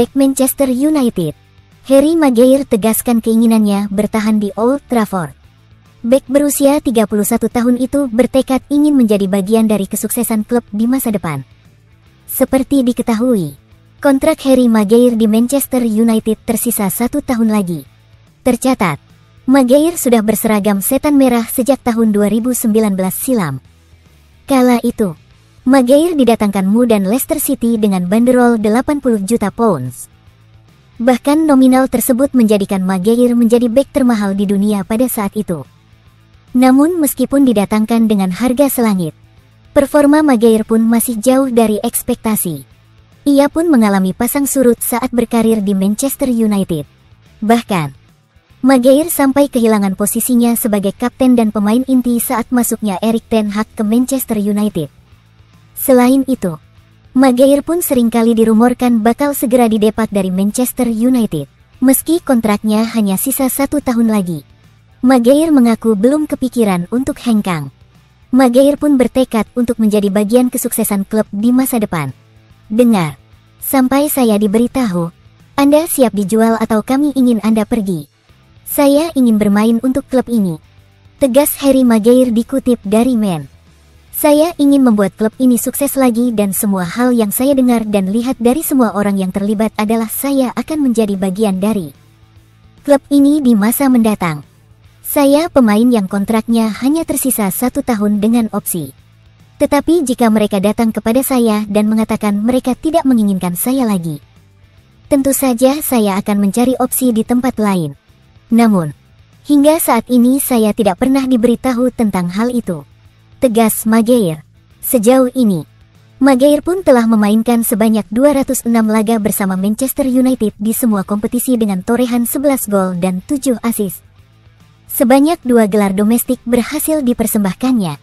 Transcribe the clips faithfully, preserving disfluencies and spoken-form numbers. bek Manchester United. Harry Maguire tegaskan keinginannya bertahan di Old Trafford. Bek berusia tiga puluh satu tahun itu bertekad ingin menjadi bagian dari kesuksesan klub di masa depan. Seperti diketahui, kontrak Harry Maguire di Manchester United tersisa satu tahun lagi. Tercatat, Maguire sudah berseragam setan merah sejak tahun dua ribu sembilan belas silam. Kala itu, Maguire didatangkan M U dan Leicester City dengan banderol delapan puluh juta pounds. Bahkan nominal tersebut menjadikan Maguire menjadi bek termahal di dunia pada saat itu. Namun meskipun didatangkan dengan harga selangit, performa Maguire pun masih jauh dari ekspektasi. Ia pun mengalami pasang surut saat berkarir di Manchester United. Bahkan, Maguire sampai kehilangan posisinya sebagai kapten dan pemain inti saat masuknya Erik Ten Hag ke Manchester United. Selain itu, Maguire pun seringkali dirumorkan bakal segera didepak dari Manchester United. Meski kontraknya hanya sisa satu tahun lagi, Maguire mengaku belum kepikiran untuk hengkang. Maguire pun bertekad untuk menjadi bagian kesuksesan klub di masa depan. Dengar, sampai saya diberitahu, Anda siap dijual atau kami ingin Anda pergi. Saya ingin bermain untuk klub ini. Tegas Harry Maguire dikutip dari Men. Saya ingin membuat klub ini sukses lagi dan semua hal yang saya dengar dan lihat dari semua orang yang terlibat adalah saya akan menjadi bagian dari klub ini di masa mendatang. Saya pemain yang kontraknya hanya tersisa satu tahun dengan opsi. Tetapi jika mereka datang kepada saya dan mengatakan mereka tidak menginginkan saya lagi, tentu saja saya akan mencari opsi di tempat lain. Namun, hingga saat ini saya tidak pernah diberitahu tentang hal itu. Tegas Maguire. Sejauh ini, Maguire pun telah memainkan sebanyak dua ratus enam laga bersama Manchester United di semua kompetisi dengan torehan sebelas gol dan tujuh assist. Sebanyak dua gelar domestik berhasil dipersembahkannya,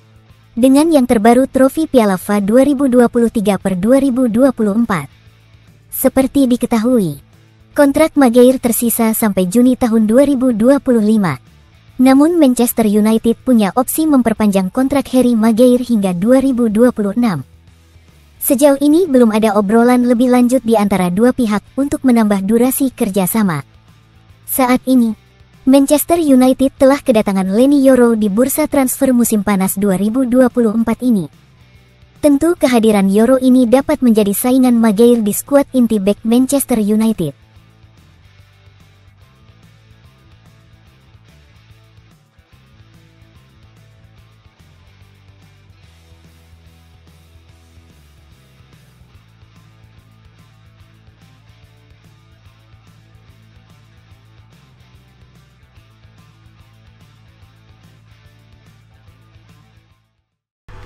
dengan yang terbaru trofi Piala F A dua ribu dua puluh tiga per dua ribu dua puluh empat. Seperti diketahui, kontrak Maguire tersisa sampai Juni tahun dua ribu dua puluh lima. Namun Manchester United punya opsi memperpanjang kontrak Harry Maguire hingga dua ribu dua puluh enam. Sejauh ini belum ada obrolan lebih lanjut di antara dua pihak untuk menambah durasi kerjasama. Saat ini, Manchester United telah kedatangan Lenny Yoro di bursa transfer musim panas dua ribu dua puluh empat ini. Tentu kehadiran Yoro ini dapat menjadi saingan Maguire di skuad inti bek Manchester United.